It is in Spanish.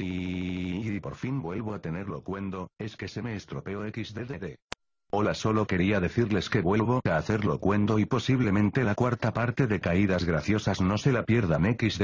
Si por fin vuelvo a tenerlo cuando, es que se me estropeó XDDD. Hola, solo quería decirles que vuelvo a hacerlo cuando y posiblemente la cuarta parte de Caídas Graciosas no se la pierdan XD.